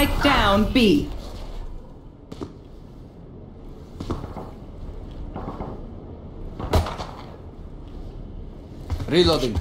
Spike down B. Reloading.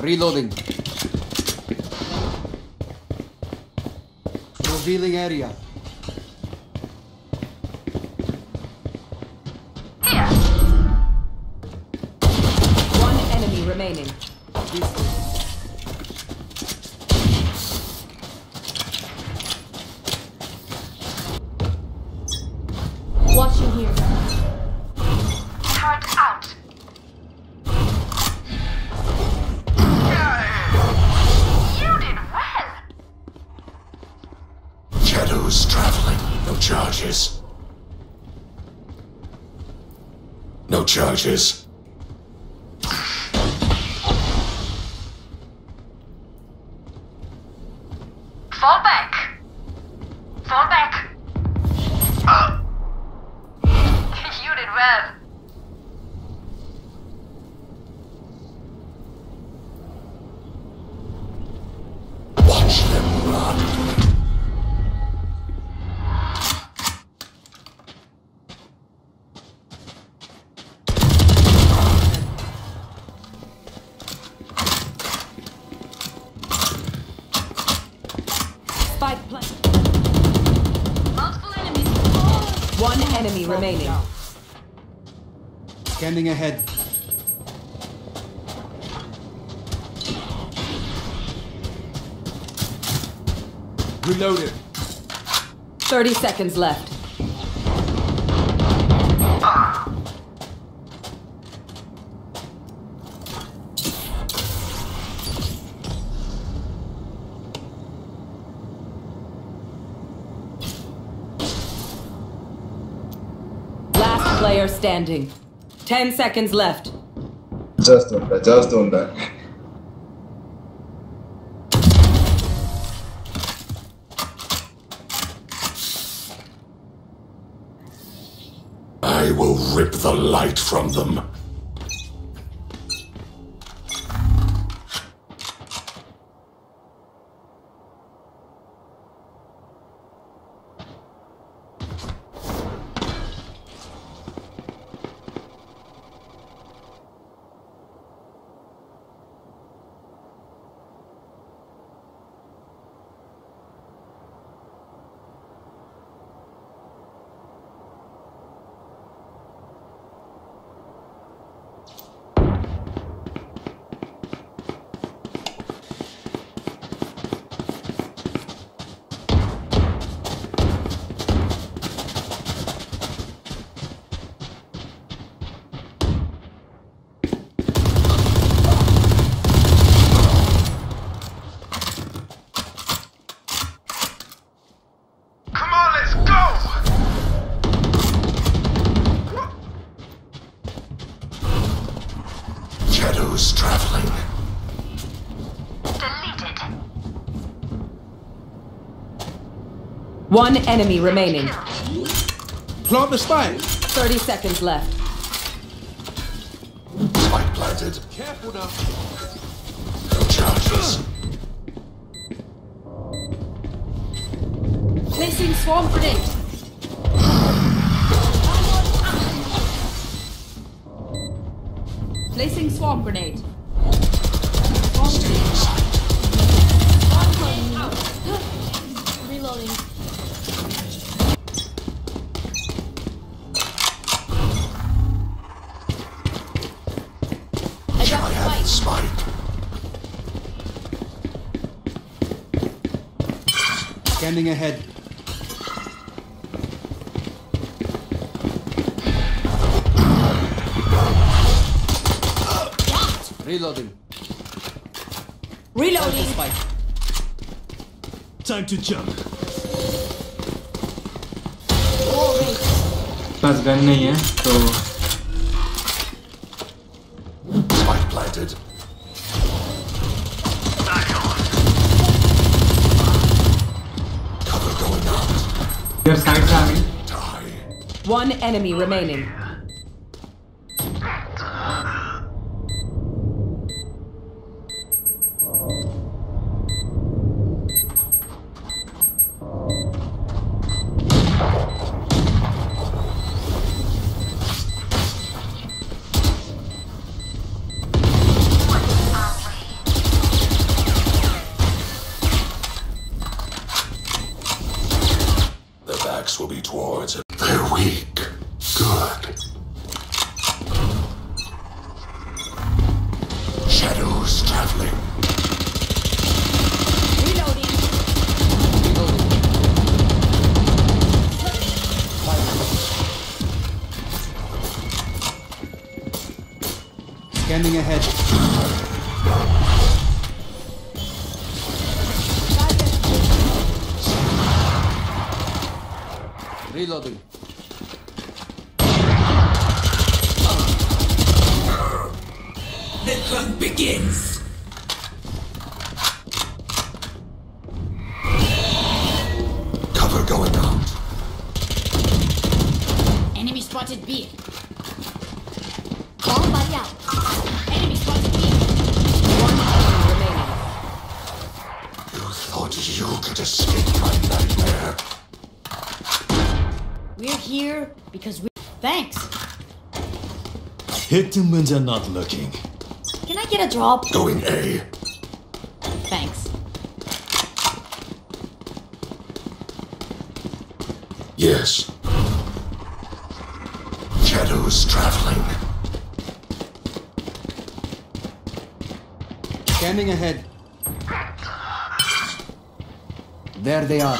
Reloading. Revealing area. Here. One enemy remaining. Watching here. Turret out. Charges. No charges. Fall back. Fall back. You did well. Watch them run. One enemy remaining. Scanning ahead. Reloaded. 30 seconds left. Player standing. 10 seconds left. Just on that, just on that. I will rip the light from them. Shadows traveling. Deleted. One enemy remaining. Plant the spike. 30 seconds left. Spike planted. Careful now. No charges. Placing swarm grenade. Placing swarm grenade. Swarm grenade. Swarm out. Reloading. I got spike. Standing ahead. Reloading. Reloading. Spike. Time to jump. Pass gun nahi hai, so spike planted. Back on. Cover going out. Your side's coming. One enemy remaining. Will be towards it. They're weak. Good. Shadows traveling. Reloading. Reloading. Scanning ahead. Reloading. The hunt begins. Cover going out. Enemy spotted B. Bomb out. Enemy spotted B. One enemy remaining. You thought you could escape my nightmare? We're here because we... Thanks! Hit them when they're not looking. Can I get a drop? Going A. Thanks. Yes. Shadows traveling. Scanning ahead. There they are.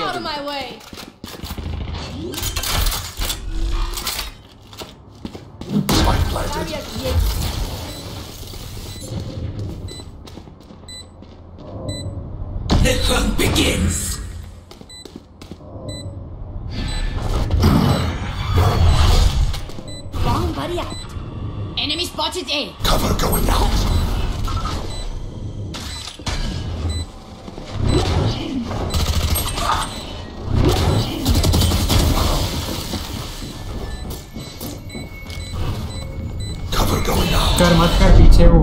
Out of my way. Spike planted. The hunt begins. Bomb buddy out. Enemy spotted A. Cover going out.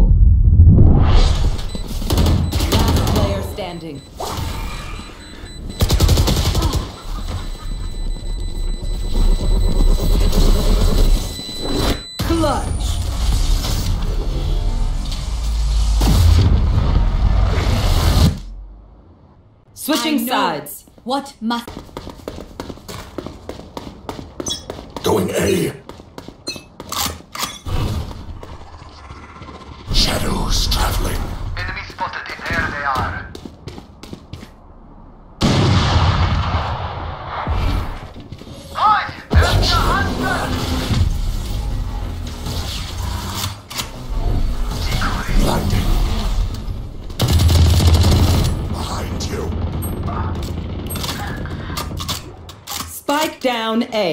Last player standing. Clutch. Switching sides. What must... Going A. Traveling. Enemy spotted. There they are. Hi, there's the hunter. Blinding. Behind you. Spike down A.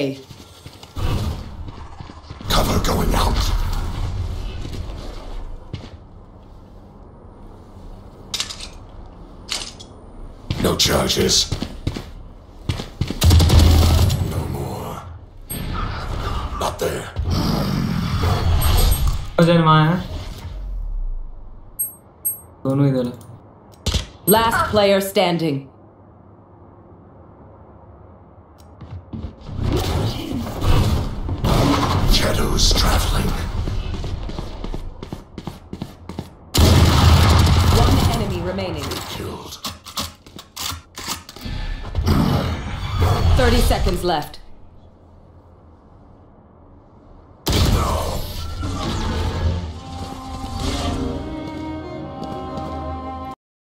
Cover going out. No charges. No more. Not there. Last player standing. Shadows traveling. One enemy remaining. Killed. 30 seconds left.